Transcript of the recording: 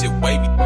shit wavy.